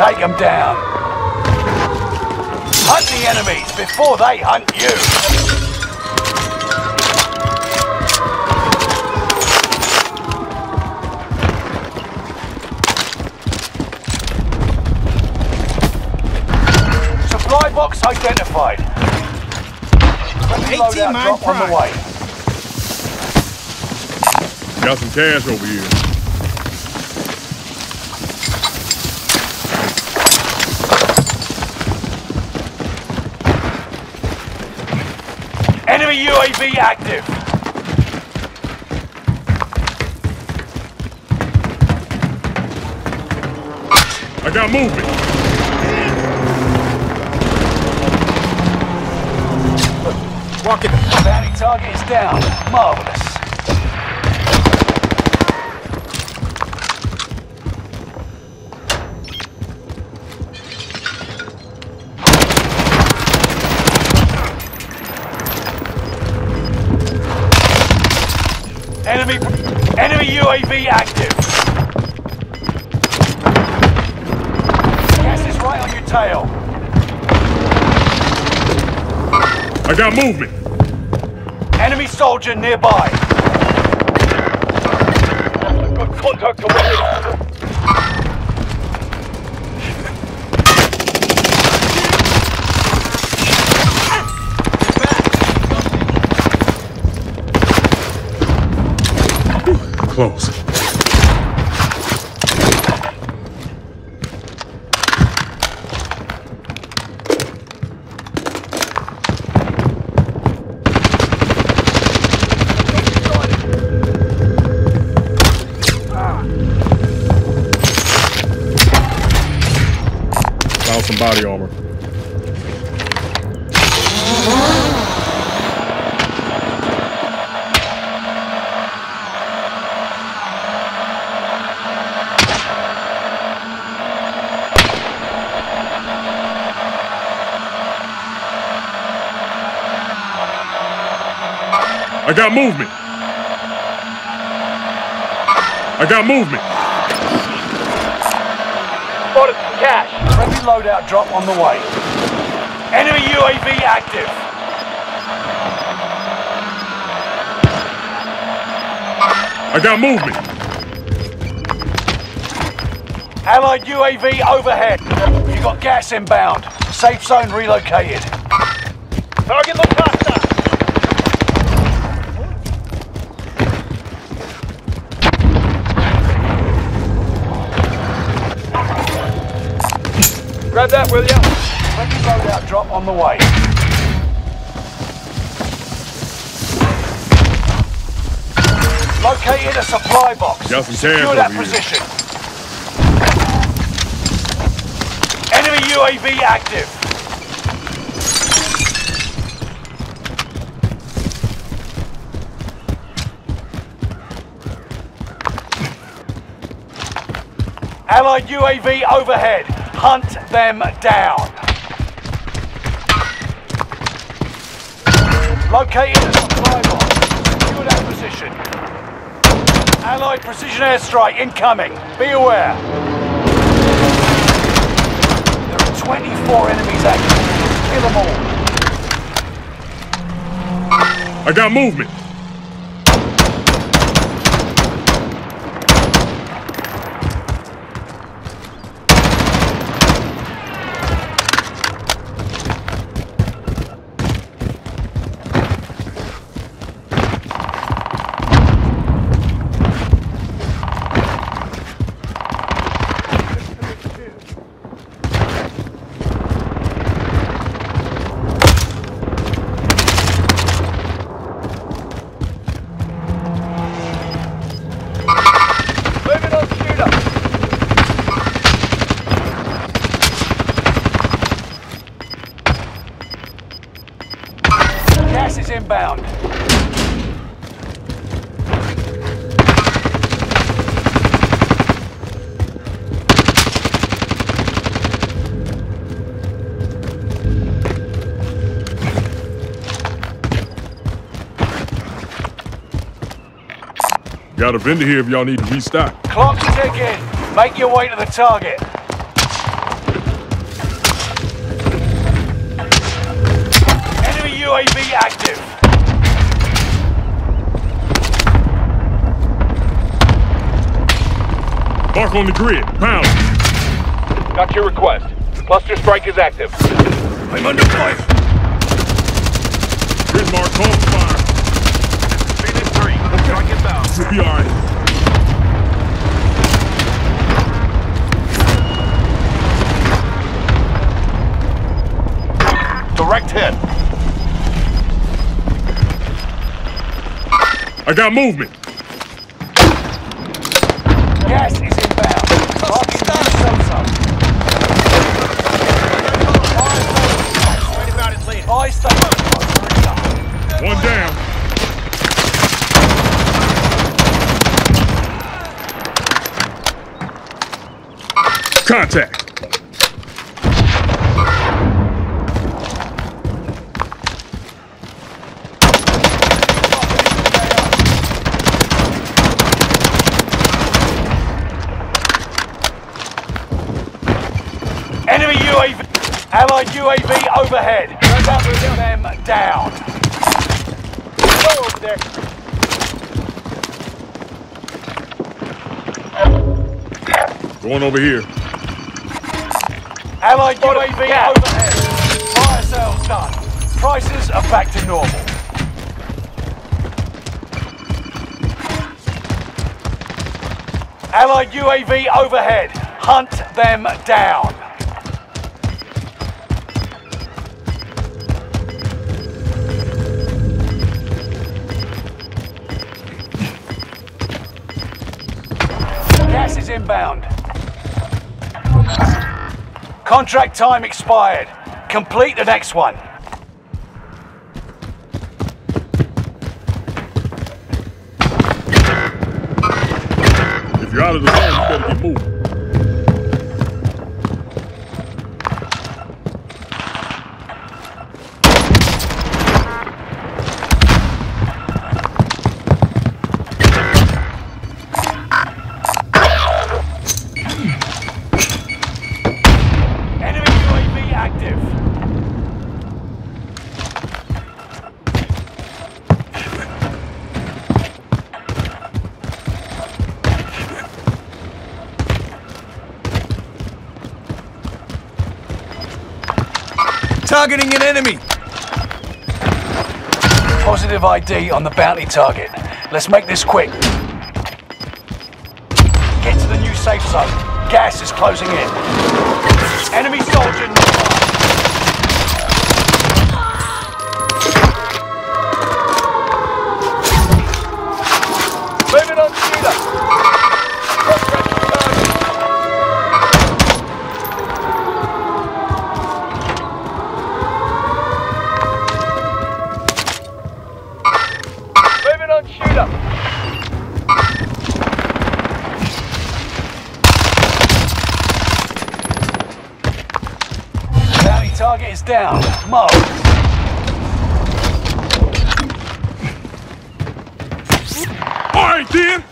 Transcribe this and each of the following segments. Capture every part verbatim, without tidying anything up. take them down. Hunt the enemies before they hunt you. Box identified. eighteen man drop on the way. Got some cash over here. Enemy U A V active. I got movement. Rocket. Bounty target is down. Marvelous. Enemy, enemy U A V active. Gas is right on your tail. I got movement. Enemy soldier nearby. Good contact away. Close. Some body armor. I got movement. I got movement. Spotted some cash. Friendly loadout drop on the way. Enemy U A V active. I got movement. Allied U A V overhead. You got gas inbound. Safe zone relocated. Target Locasta. Grab that, will ya? Friendly loadout drop on the way. Located a supply box. Secure that position. Here. Enemy U A V active. Allied U A V overhead. Hunt them down. Located a supply box. Secure that position. Allied precision airstrike incoming. Be aware. There are twenty-four enemies active. Kill them all. I got movement. Inbound. Got a vendor here if y'all need to restock. Clock ticking. Make your way to the target. U A V active. Mark on the grid. Pound. Got your request. Cluster strike is active. I'm under fire. Grid mark on fire. Phoenix three. The strike is out. Should be alright. Direct hit. I got movement. Gas is inbound. Locking down a sub-sub. Wait about it later. Eyes down. One down. Contact. Allied U A V overhead. Put them down. Go over there. Going over here. Allied U A V yeah. overhead. Fire sales done. Prices are back to normal. Allied U A V overhead. Hunt them down. Inbound. Contract time expired. Complete the next one. If you're out of the zone, you better get moving. Targeting an enemy! Positive I D on the bounty target. Let's make this quick. Get to the new safe zone. Gas is closing in. Enemy soldier nearby. Moving on shooter! Target is down. Mo. All right, then.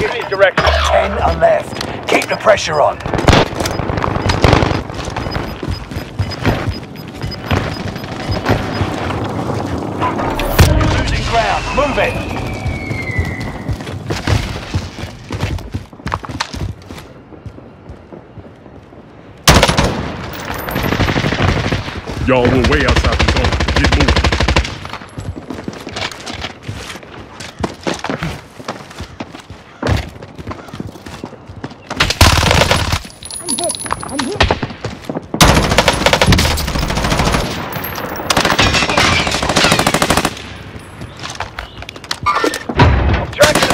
Give me a direction. Ten are left. Keep the pressure on. You're losing ground. Move it. Y'all were way outside the zone. Get moving. I'm hit. I'm hit. I'm tracking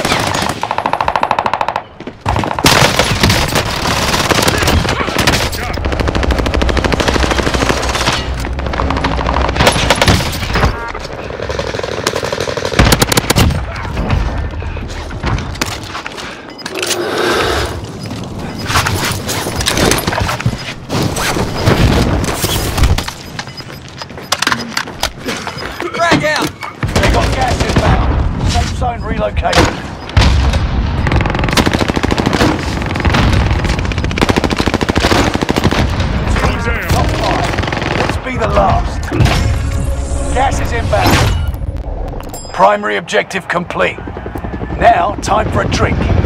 be the last. Gas is inbound. Primary objective complete. Now, time for a drink.